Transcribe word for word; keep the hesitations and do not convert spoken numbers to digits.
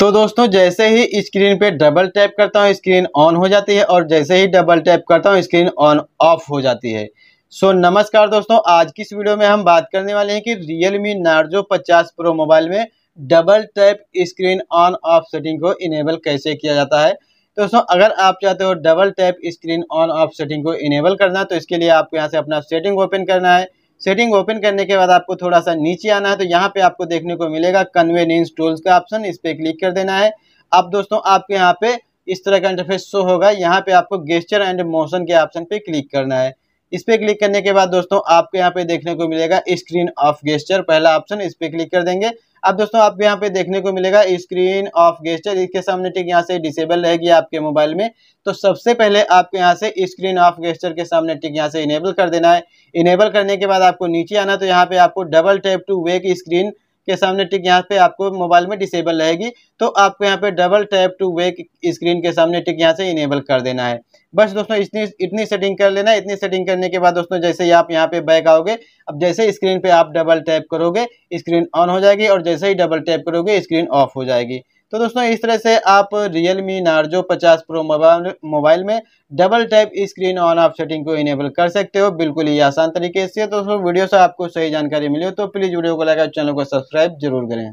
तो दोस्तों जैसे ही स्क्रीन पे डबल टैप करता हूँ स्क्रीन ऑन हो जाती है और जैसे ही डबल टैप करता हूँ स्क्रीन ऑन ऑफ हो जाती है। सो so, नमस्कार दोस्तों, आज की इस वीडियो में हम बात करने वाले हैं कि Realme Narzo पचास Pro मोबाइल में double tap screen on off setting को इनेबल कैसे किया जाता है। तो दोस्तों अगर आप चाहते हो double tap screen on off setting को इनेबल करना, तो इसके लिए आपको यहाँ से अपना सेटिंग ओपन करना है। सेटिंग ओपन करने के बाद आपको थोड़ा सा नीचे आना है, तो यहाँ पे आपको देखने को मिलेगा कन्वीनियंस टूल्स का ऑप्शन, इस पर क्लिक कर देना है। अब दोस्तों आपके यहाँ पे इस तरह का इंटरफेस शो होगा, यहाँ पे आपको गेस्चर एंड मोशन के ऑप्शन पे क्लिक करना है। इस पर क्लिक करने के बाद दोस्तों आपको यहाँ पे देखने को मिलेगा स्क्रीन ऑफ गेस्चर, पहला ऑप्शन, इस पर क्लिक कर देंगे। अब दोस्तों आपको यहाँ पे देखने को मिलेगा स्क्रीन ऑफ गेस्चर, इसके सामने ठीक यहाँ से डिसेबल रहेगी आपके मोबाइल में। तो सबसे पहले आपको यहाँ से स्क्रीन ऑफ गेस्चर के सामने ठीक यहाँ से इनेबल कर देना है। इनेबल करने के बाद आपको नीचे आना, तो यहाँ पे आपको double tap to wake screen के सामने ठीक यहाँ पे आपको मोबाइल में डिसेबल रहेगी, तो आपको यहाँ पे double tap to wake screen के सामने ठीक यहाँ से इनेबल कर देना है। बस दोस्तों इतनी इतनी सेटिंग कर लेना। इतनी सेटिंग करने के बाद दोस्तों जैसे ही आप यहाँ पे बैक आओगे, अब जैसे स्क्रीन पे आप डबल टैप करोगे स्क्रीन ऑन हो जाएगी और जैसे ही डबल टैप करोगे स्क्रीन ऑफ हो जाएगी। तो दोस्तों इस तरह से आप Realme Narzo पचास Pro मोबाइल मोबाइल में double tap screen on off setting को इनेबल कर सकते हो, बिल्कुल ही आसान तरीके से। तो दोस्तों वीडियो से आपको सही जानकारी मिली हो तो प्लीज़ वीडियो को लाइक और चैनल को सब्सक्राइब जरूर करें।